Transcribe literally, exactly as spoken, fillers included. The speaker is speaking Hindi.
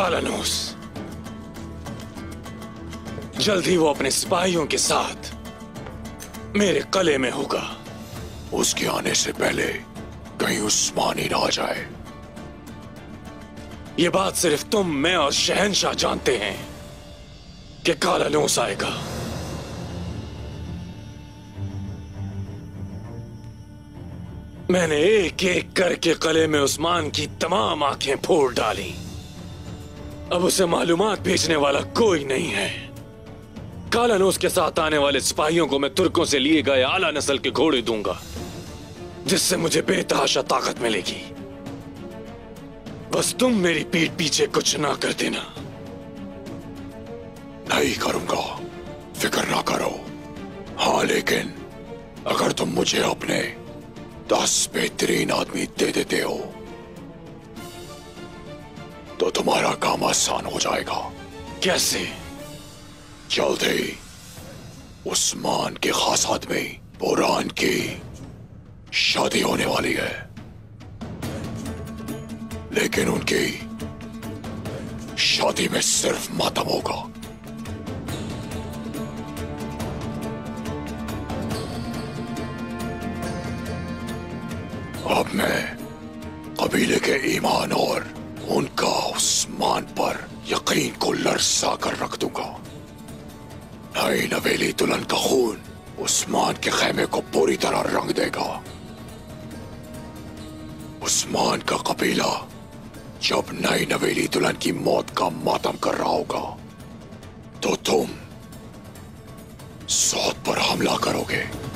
कलानोस, जल्द ही वो अपने सिपाहियों के साथ मेरे किले में होगा। उसके आने से पहले कहीं उस्मान ही ना आ जाए। ये बात सिर्फ तुम, मैं और शहंशाह जानते हैं कि कलानोस आएगा। मैंने एक एक करके किले में उस्मान की तमाम आंखें फोड़ डाली। अब उसे मालूमात भेजने वाला कोई नहीं है। कलानोस के साथ आने वाले सिपाहियों को मैं तुर्कों से लिए गए आला नस्ल के घोड़े दूंगा, जिससे मुझे बेतहाशा ताकत मिलेगी। बस तुम मेरी पीठ पीछे कुछ ना कर देना। नहीं करूंगा, फिक्र ना करो। हाँ, लेकिन अगर तुम मुझे अपने दस बेहतरीन आदमी दे देते हो तो तुम्हारा काम आसान हो जाएगा। कैसे? जल्द ही उस्मान के खास आदमी बुरान की शादी होने वाली है, लेकिन उनकी शादी में सिर्फ मातम होगा। अब मैं कबीले के ईमान और उनका उस्मान पर यकीन को लरसा कर रख दूंगा। नई नवेली दुल्हन का खून उस्मान के खेमे को पूरी तरह रंग देगा। उस्मान का कबीला जब नई नवेली दुल्हन की मौत का मातम कर रहा होगा तो तुम सौत पर हमला करोगे।